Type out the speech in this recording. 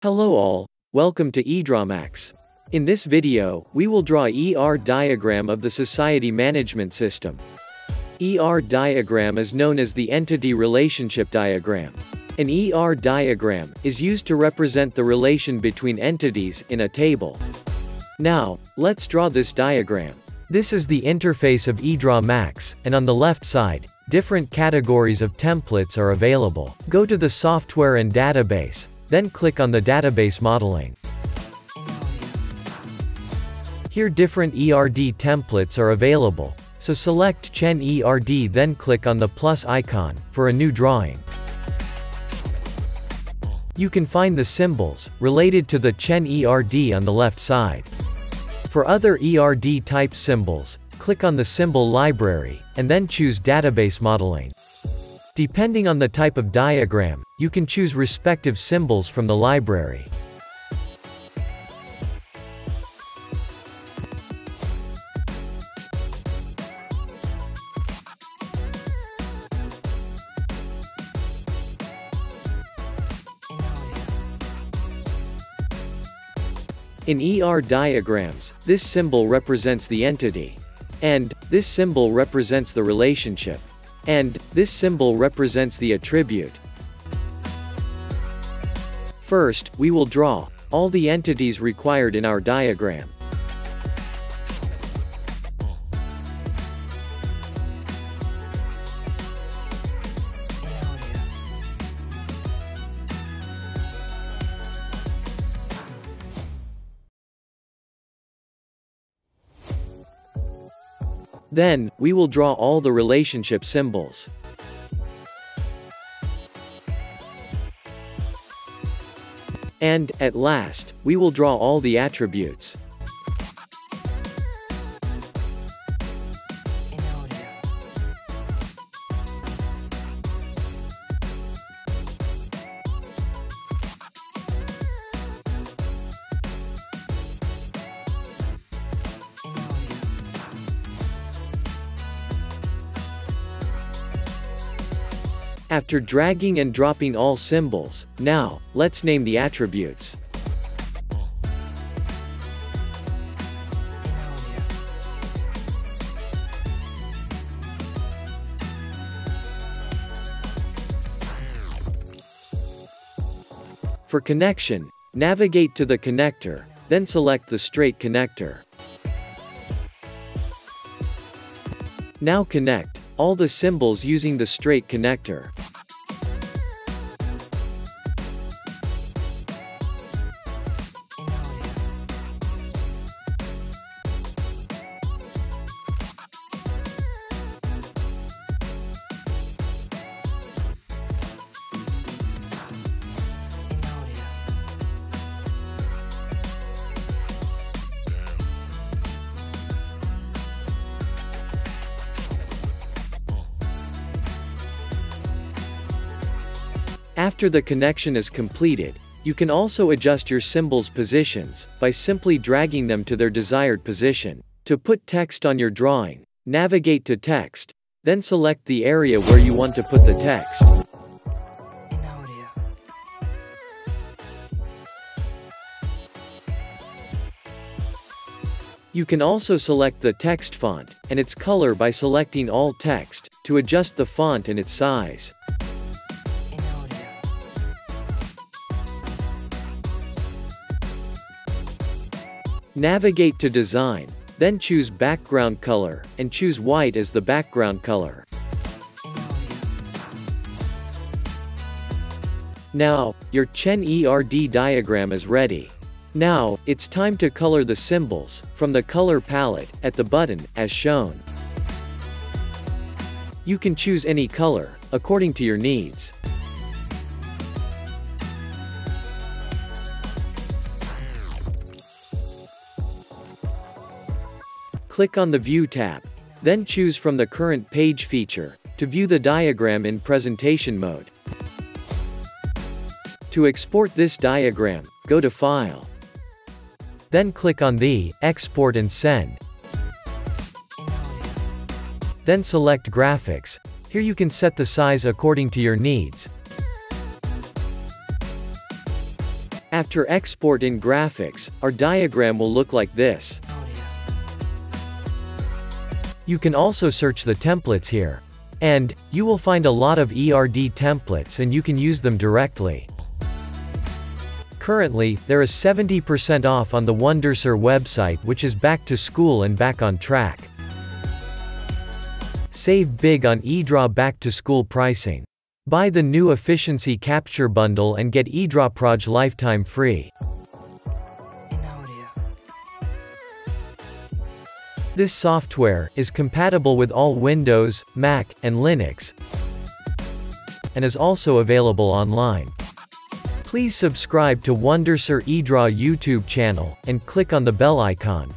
Hello all, welcome to eDrawMax. In this video, we will draw ER diagram of the Society Management System. ER diagram is known as the Entity Relationship Diagram. An ER diagram is used to represent the relation between entities in a table. Now, let's draw this diagram. This is the interface of eDrawMax, and on the left side, different categories of templates are available. Go to the Software and Database. Then click on the database modeling. Here different ERD templates are available, so select Chen ERD then click on the plus icon, for a new drawing. You can find the symbols, related to the Chen ERD on the left side. For other ERD type symbols, click on the symbol library, and then choose database modeling. Depending on the type of diagram, you can choose respective symbols from the library. In ER diagrams, this symbol represents the entity, and this symbol represents the relationship. And this symbol represents the attribute. First, we will draw all the entities required in our diagram. Then, we will draw all the relationship symbols. And, at last, we will draw all the attributes. After dragging and dropping all symbols, now, let's name the attributes. For connection, navigate to the connector, then select the straight connector. Now connect all the symbols using the straight connector. After the connection is completed, you can also adjust your symbols' positions, by simply dragging them to their desired position. To put text on your drawing, navigate to text, then select the area where you want to put the text. You can also select the text font, and its color by selecting all text, to adjust the font and its size. Navigate to design, then choose background color, and choose white as the background color. Now, your Chen ERD diagram is ready. Now, it's time to color the symbols, from the color palette, at the button, as shown. You can choose any color, according to your needs. Click on the View tab. Then choose from the Current Page feature, to view the diagram in presentation mode. To export this diagram, go to File. Then click on the Export and Send. Then select Graphics. Here you can set the size according to your needs. After export in graphics, our diagram will look like this. You can also search the templates here. And, you will find a lot of ERD templates and you can use them directly. Currently, there is 70% off on the Wondershare website, which is back to school and back on track. Save big on eDraw back to school pricing. Buy the new efficiency capture bundle and get EdrawProj lifetime free. This software is compatible with all Windows, Mac, and Linux, and is also available online. Please subscribe to Wondershare eDraw YouTube channel, and click on the bell icon.